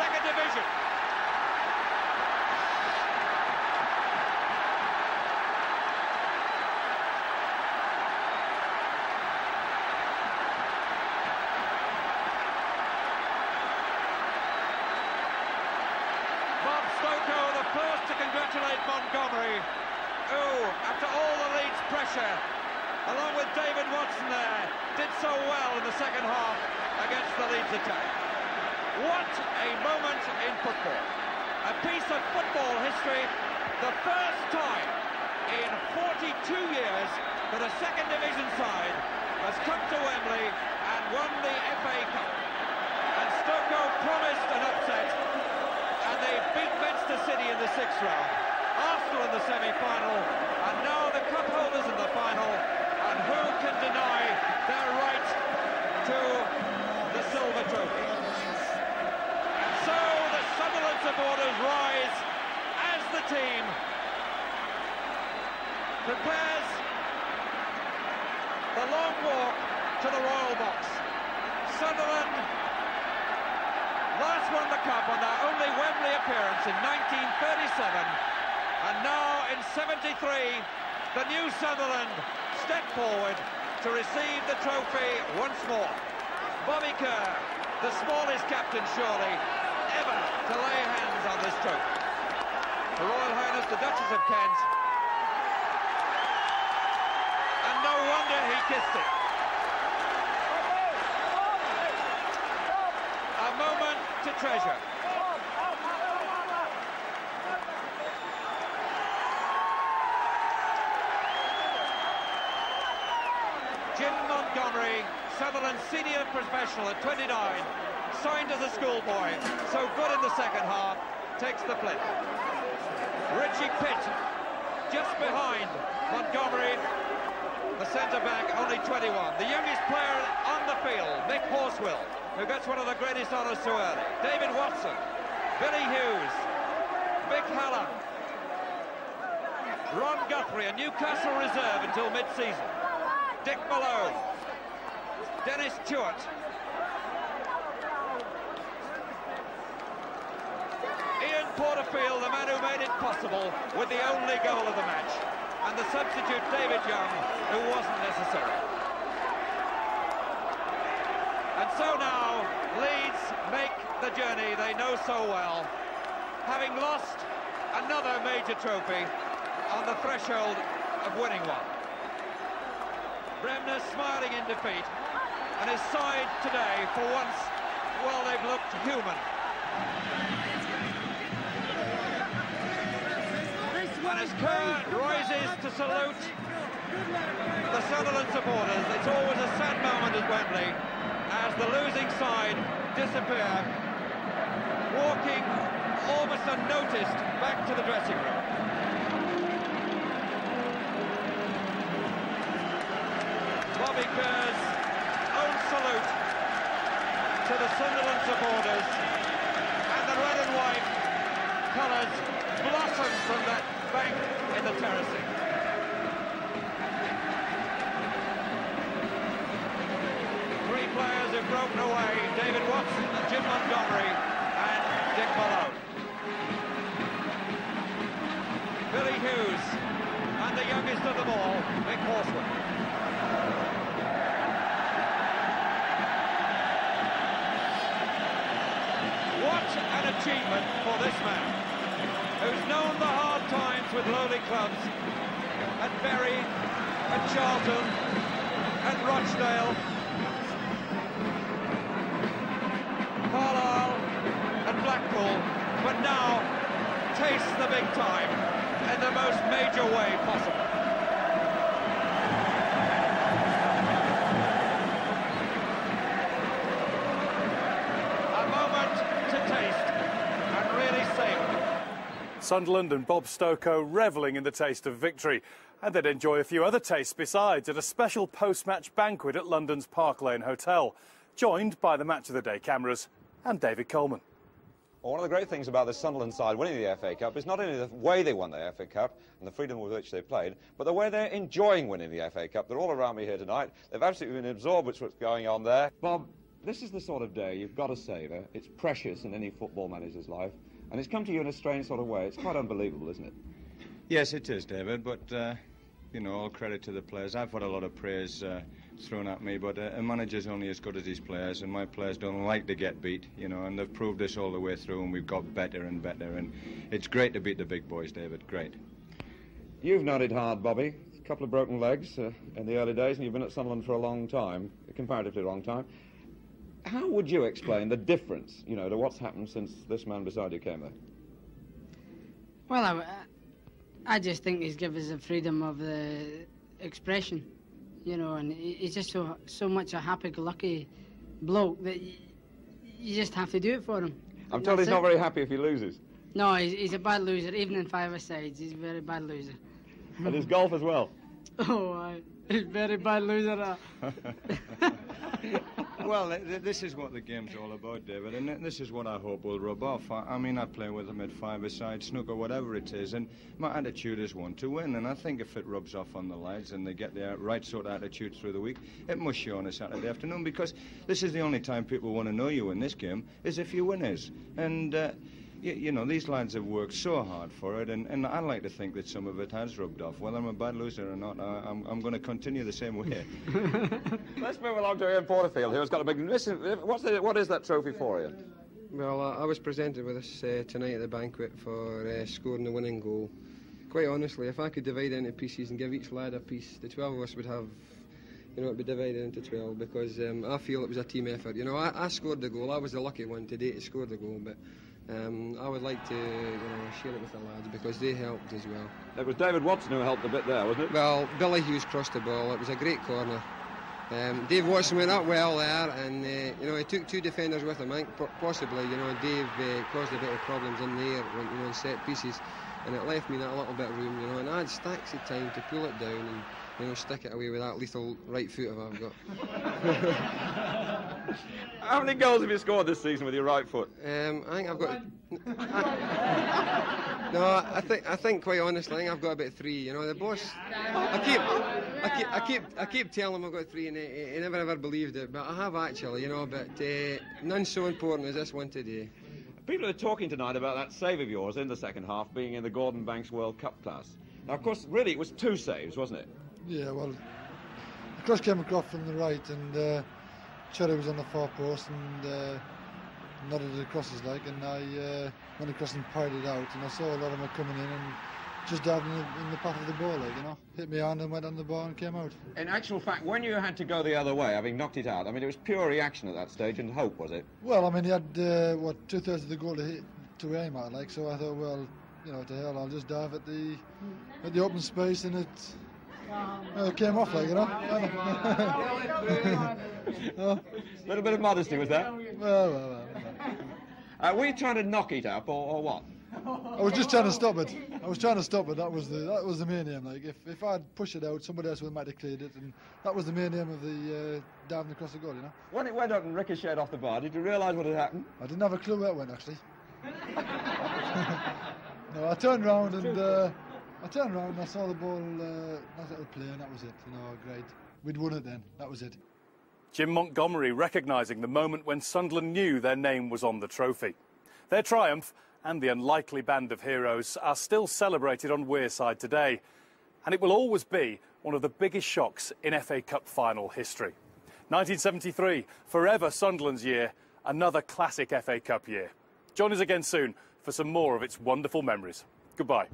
second division. Bob Stokoe, the first to congratulate Montgomery. Oh, after all the Leeds pressure, along with David Watson there, did so well in the second half against the Leeds attack. What a moment in football. A piece of football history, the first time in 42 years that a second division side has come to Wembley and won the FA Cup. And Stokoe promised an upset, and they beat Manchester City in the sixth round, Arsenal in the semi-final, and now the cup holders in the final. And who can deny their right to the silver trophy? And so the Sunderland supporters rise as the team prepares the long walk to the Royal Box. Sunderland last won the cup on their only Wembley appearance in 1937, and now in 73, the new Sunderland step forward to receive the trophy once more. Bobby Kerr, the smallest captain surely ever to lay hands on this trophy. Her Royal Highness the Duchess of Kent. And no wonder he kissed it. A moment to treasure. Jim Montgomery, Sunderland's senior professional at 29, signed as a schoolboy, so good in the second half, takes the flip. Richie Pitt, just behind Montgomery, the centre-back, only 21. The youngest player on the field, Mick Horswill, who gets one of the greatest honours so early. David Watson, Billy Hughes, Mick Hallam, Ron Guthrie, a Newcastle reserve until mid-season. Dick Malone, Dennis Stewart, Ian Porterfield, the man who made it possible with the only goal of the match, and the substitute David Young, who wasn't necessary. And so now Leeds make the journey they know so well, having lost another major trophy on the threshold of winning one. Bremner smiling in defeat, and his side today, for once, well, they've looked human. And as Kerr rises to salute the Sunderland supporters, it's always a sad moment at Wembley as the losing side disappear, walking almost unnoticed back to the dressing room. Bobby Kerr's own salute to the Sunderland supporters, and the red and white colours blossom from that bank in the terracing. Three players have broken away: David Watson, Jim Montgomery and Dick Malone. Billy Hughes and the youngest of them all, Mick Horswood. An achievement for this man, who's known the hard times with lowly clubs at Bury, at Charlton, at Rochdale, Carlisle, and Blackpool, but now tastes the big time in the most major way possible. Sunderland and Bob Stokoe revelling in the taste of victory, and they'd enjoy a few other tastes besides at a special post-match banquet at London's Park Lane Hotel, joined by the Match of the Day cameras and David Coleman. Well, one of the great things about the Sunderland side winning the FA Cup is not only the way they won the FA Cup and the freedom with which they played, but the way they're enjoying winning the FA Cup. They're all around me here tonight. They've absolutely been absorbed with what's going on there. Bob, This is the sort of day you've got to savour. It's precious in any football manager's life, and it's come to you in a strange sort of way. It's quite unbelievable, isn't it? Yes, it is, David, but, you know, all credit to the players. I've had a lot of praise thrown at me, but a manager's only as good as his players, and my players don't like to get beat, you know, and they've proved this all the way through, and we've got better and better, and it's great to beat the big boys, David, great. You've nodded hard, Bobby. A couple of broken legs in the early days, and you've been at Sunderland for a long time, a comparatively long time. How would you explain the difference, you know, to what's happened since this man beside you came there? Well, I just think he's given us the freedom of the expression, you know, and he's just so much a happy-go-lucky bloke that you just have to do it for him. I'm told he's not very happy if he loses. No, he's a bad loser, even in five-a-sides, he's a very bad loser. And his golf as well? Oh, he's a very bad loser. Well, this is what the game's all about, David, and this is what I hope will rub off. I mean, I play with them at five-a-side, snooker, whatever it is, and my attitude is one to win, and I think if it rubs off on the lads and they get their right sort of attitude through the week, it must show on a Saturday afternoon, because this is the only time people want to know you in this game, is if you win is. And, you know, these lads have worked so hard for it, and I like to think that some of it has rubbed off. Whether I'm a bad loser or not, I'm going to continue the same way. Let's move along to Ian Porterfield, who's got a big... what is that trophy for, Ian? Well, I was presented with this tonight at the banquet for scoring the winning goal. Quite honestly, if I could divide it into pieces and give each lad a piece, the 12 of us would have... You know, it'd be divided into 12, because I feel it was a team effort. You know, I scored the goal. I was the lucky one today to score the goal, but... I would like to share it with the lads, because they helped as well. It was David Watson who helped a bit there, wasn't it? Well, Billy Hughes crossed the ball. It was a great corner. Dave Watson went up well there, and you know, he took two defenders with him. I think possibly, you know, Dave caused a bit of problems in there when, you know, in set pieces, and it left me that little bit of room, you know, and I had stacks of time to pull it down and, you know, stick it away with that lethal right foot I've got. How many goals have you scored this season with your right foot? I think I've got... No, I think quite honestly, I think I've got about three. You know, the boss. I keep telling him I've got three, and he never ever believed it. But I have actually, you know. But none so important as this one today. People are talking tonight about that save of yours in the second half being in the Gordon Banks World Cup class. Now, of course, really it was two saves, wasn't it? Yeah, well, the cross came across from the right, and Cherry was on the far post and nodded it across his leg, and I went across and parried it out, and I saw a lot of them coming in and just dived in the path of the ball, like, you know, hit me hand and went on the ball and came out. In actual fact, when you had to go the other way, having knocked it out, I mean, it was pure reaction at that stage and hope, was it? Well, I mean, he had, what, two-thirds of the goal to aim at, like, so I thought, well, you know, to hell, I'll just dive at the open space, and it... it came off, like, you know. A little bit of modesty was that. Well. Were you trying to knock it up, or what? I was just trying to stop it. That was the main aim. Like, if I'd pushed it out, somebody else would might have cleared it, and that was the main aim of the diving across the goal, you know. When it went up and ricocheted off the bar, did you realise what had happened? I didn't have a clue where it went, actually. No, I turned round and. I turned around and I saw the ball nice little play, and that was it. You know, great. We'd won it then. That was it. Jim Montgomery recognising the moment when Sunderland knew their name was on the trophy. Their triumph and the unlikely band of heroes are still celebrated on Wearside today, and it will always be one of the biggest shocks in FA Cup final history. 1973, forever Sunderland's year, another classic FA Cup year. Join us again soon for some more of its wonderful memories. Goodbye.